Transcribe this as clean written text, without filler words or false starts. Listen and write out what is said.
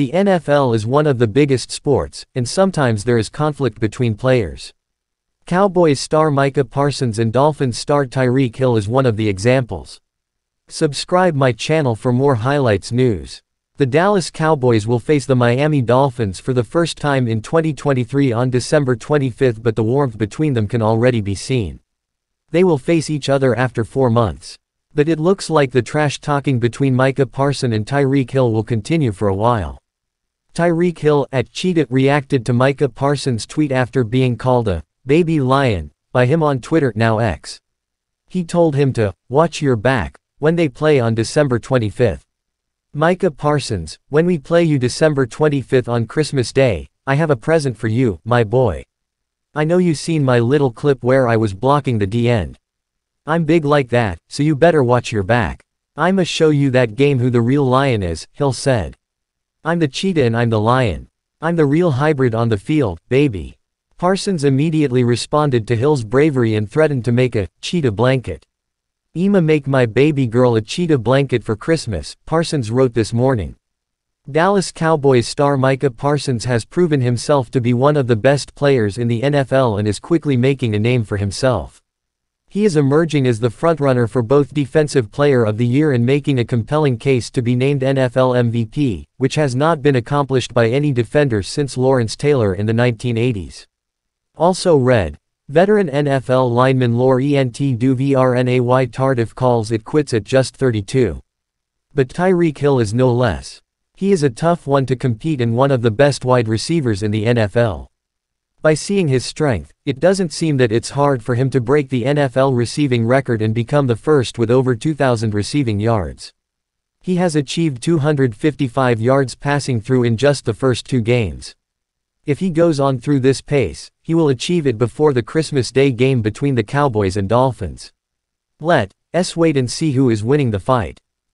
The NFL is one of the biggest sports, and sometimes there is conflict between players. Cowboys star Micah Parsons and Dolphins star Tyreek Hill is one of the examples. Subscribe my channel for more highlights news. The Dallas Cowboys will face the Miami Dolphins for the first time in 2023 on December 25, but the warmth between them can already be seen. They will face each other after 4 months. But it looks like the trash talking between Micah Parsons and Tyreek Hill will continue for a while. Tyreek Hill @Cheetah reacted to Micah Parsons' tweet after being called a baby lion by him on Twitter, now X. He told him to watch your back when they play on December 25. Micah Parsons, when we play you December 25th on Christmas Day, I have a present for you, my boy. I know you seen my little clip where I was blocking the D end. I'm big like that, so you better watch your back. I'ma show you that game who the real lion is, Hill said. I'm the cheetah and I'm the lion. I'm the real hybrid on the field, baby. Parsons immediately responded to Hill's bravery and threatened to make a cheetah blanket. I'ma make my baby girl a cheetah blanket for Christmas, Parsons wrote this morning. Dallas Cowboys star Micah Parsons has proven himself to be one of the best players in the NFL and is quickly making a name for himself. He is emerging as the frontrunner for both Defensive Player of the Year and making a compelling case to be named NFL MVP, which has not been accomplished by any defender since Lawrence Taylor in the 1980s. Also read, veteran NFL lineman Laurent Duvernay Tardif calls it quits at just 32. But Tyreek Hill is no less. He is a tough one to compete and one of the best wide receivers in the NFL. By seeing his strength, it doesn't seem that it's hard for him to break the NFL receiving record and become the first with over 2,000 receiving yards. He has achieved 255 yards passing through in just the first 2 games. If he goes on through this pace, he will achieve it before the Christmas Day game between the Cowboys and Dolphins. Let's wait and see who is winning the fight.